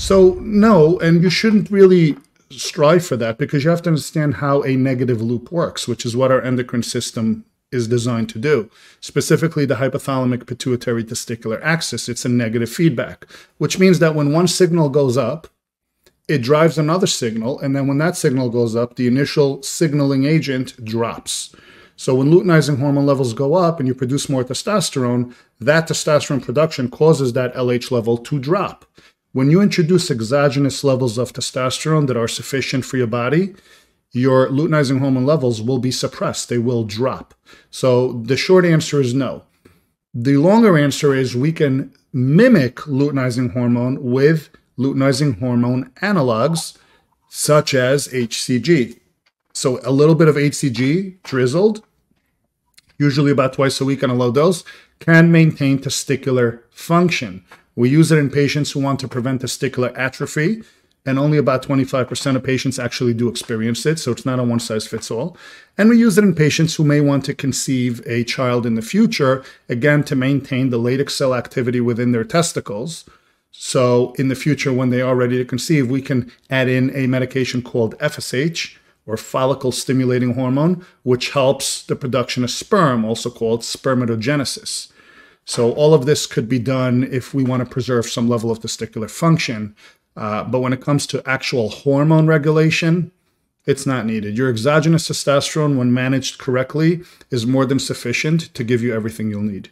So no, and you shouldn't really strive for that, because you have to understand how a negative loop works, which is what our endocrine system is designed to do, specifically the hypothalamic pituitary testicular axis. It's a negative feedback, which means that when one signal goes up, it drives another signal, and then when that signal goes up, the initial signaling agent drops. So when luteinizing hormone levels go up and you produce more testosterone, that testosterone production causes that LH level to drop. When you introduce exogenous levels of testosterone that are sufficient for your body, your luteinizing hormone levels will be suppressed. They will drop. So the short answer is no. The longer answer is we can mimic luteinizing hormone with luteinizing hormone analogs such as HCG. So a little bit of HCG drizzled, usually about twice a week on a low dose, can maintain testicular function. We use it in patients who want to prevent testicular atrophy, and only about 25% of patients actually do experience it, so it's not a one-size-fits-all. And we use it in patients who may want to conceive a child in the future, again, to maintain the latex cell activity within their testicles. So in the future, when they are ready to conceive, we can add in a medication called FSH, or follicle-stimulating hormone, which helps the production of sperm, also called spermatogenesis. So all of this could be done if we want to preserve some level of testicular function. But when it comes to actual hormone regulation, it's not needed. Your exogenous testosterone, when managed correctly, is more than sufficient to give you everything you'll need.